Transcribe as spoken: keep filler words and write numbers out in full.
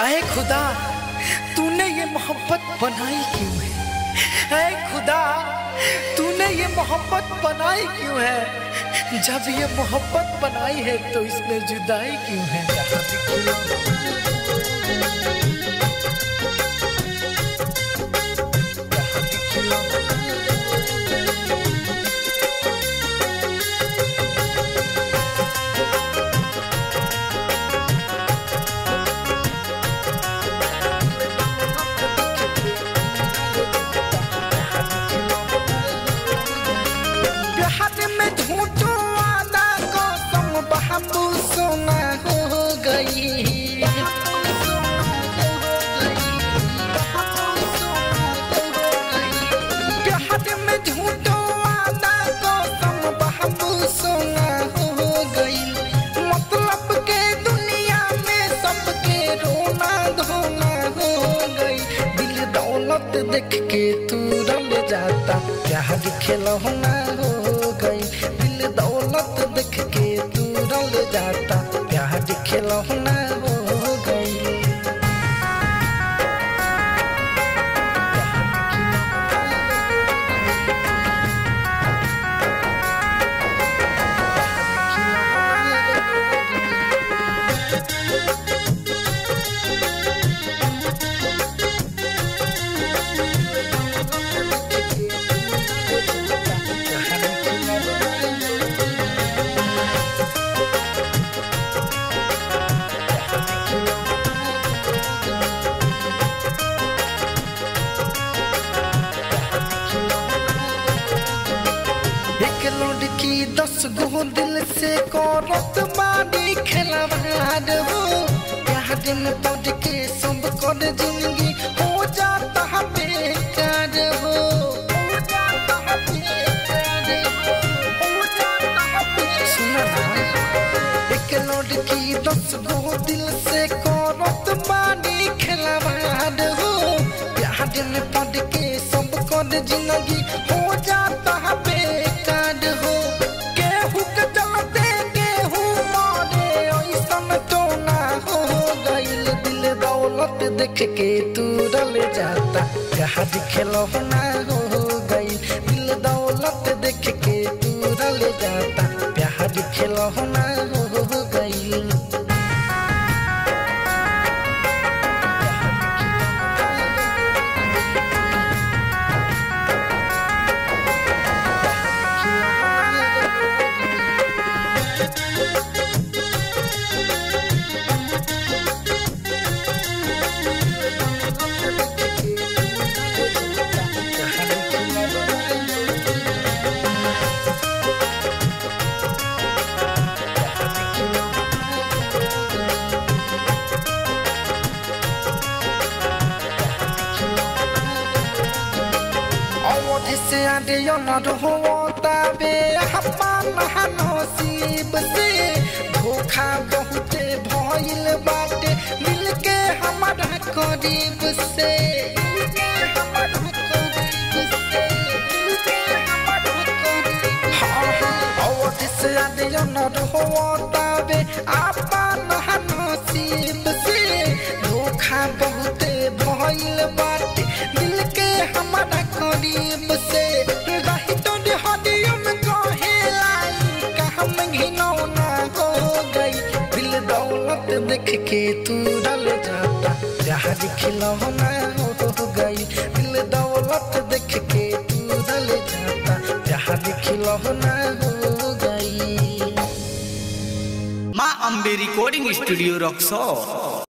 अरे खुदा तूने ये मोहब्बत बनाई क्यों है, अरे खुदा तूने ये मोहब्बत बनाई क्यों है, जब ये मोहब्बत बनाई है तो इसमें जुदाई क्यों है। देख के तू रम जाता क्या दिखेला होना हो गई, दिल दौलत देख के तू रम जाता क्या दिखेला होना हो गई। दस गो दिल से करत मानी खिलवाड़ हो यहाँ दिन पद के सब कर जिंदगी हो जाता है बेकार हो, हो जाता है बेकार हो जाता है बेकार। सुना एक लड़की दस गो दिल से करत मानी खिलवाड़ हो यहाँ दिन पद के सब कर जिंदगी हो जाता है बेकार हो। देख के तू रल जाता क्या दिखेला होना हो गई, दिल दौलत देख के तू रल जाता क्या दिखेला होना हो गई। से आधे योनर होता बे हमारा नसीब से धोखा बहुते भइल बाटे मिलके हमारा करीब से मिलके हमारा करीब से मिलके हमारा करीब। हां और से आधे योनर होता बे अपना नसीब से धोखा बहुते भइल बाटे मिलके हमारा करीब से देख के तू रल जाता क्या दिखेला होना हो गई, दिल दौलत देख के तू रल जाता क्या दिखेला होना हो गई। माँ अम्बे रिकॉर्डिंग स्टूडियो रक्सा।